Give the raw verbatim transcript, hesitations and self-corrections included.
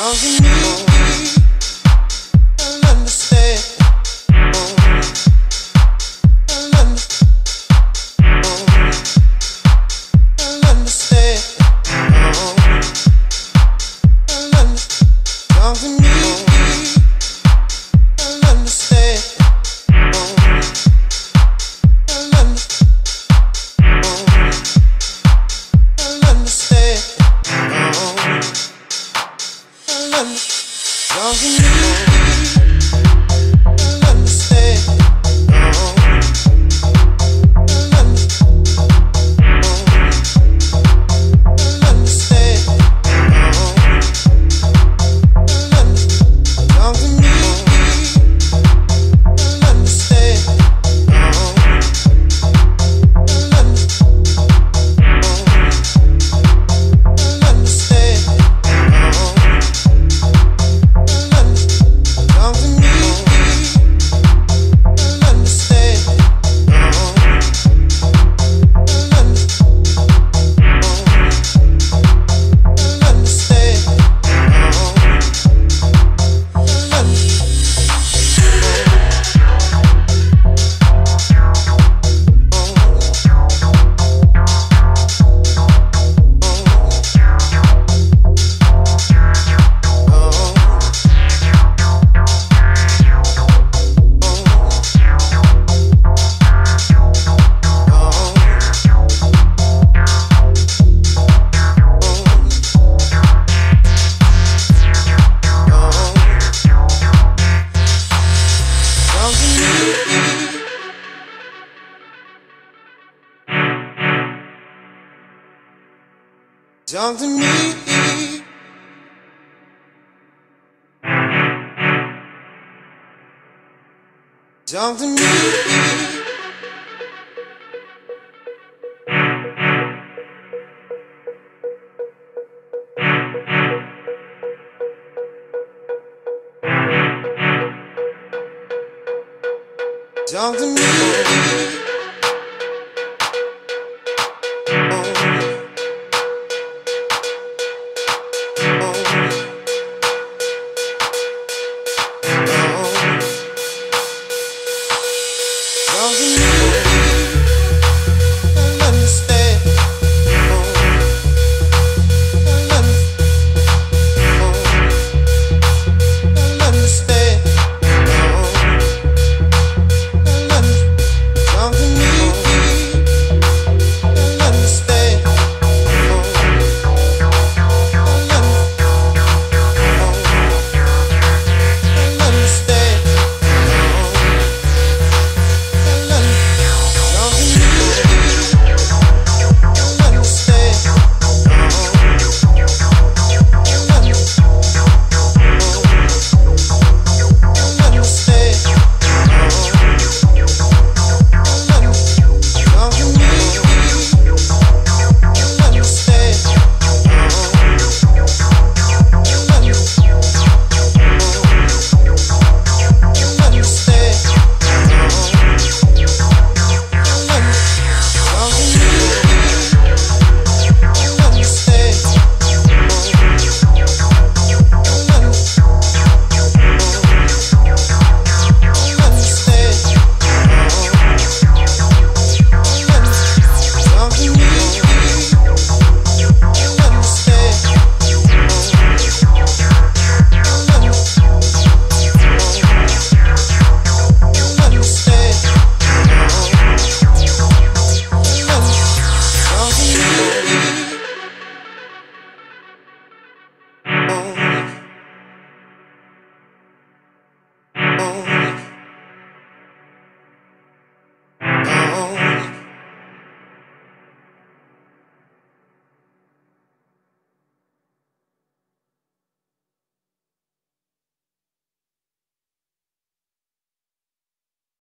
Talk to me. Talk to me. Talk to me.